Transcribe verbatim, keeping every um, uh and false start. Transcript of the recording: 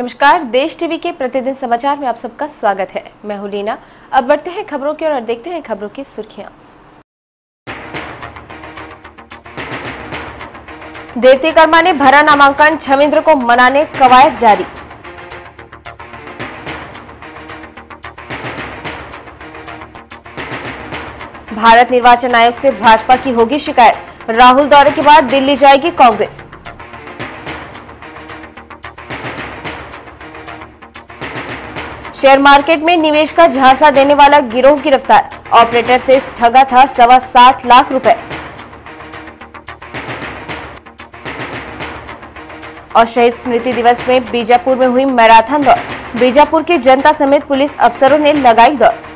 नमस्कार, देश टीवी के प्रतिदिन समाचार में आप सबका स्वागत है। मैं हूं लीना। अब बढ़ते हैं खबरों की ओर और देखते हैं खबरों की सुर्खियां। देवेंद्र कर्मा ने भरा नामांकन, छविंद्र को मनाने कवायद जारी। भारत निर्वाचन आयोग से भाजपा की होगी शिकायत, राहुल दौरे के बाद दिल्ली जाएगी कांग्रेस। शेयर मार्केट में निवेश का झांसा देने वाला गिरोह गिरफ्तार, ऑपरेटर से ठगा था सवा सात लाख रुपए। और शहीद स्मृति दिवस में बीजापुर में हुई मैराथन दौड़, बीजापुर की जनता समेत पुलिस अफसरों ने लगाई दौड़।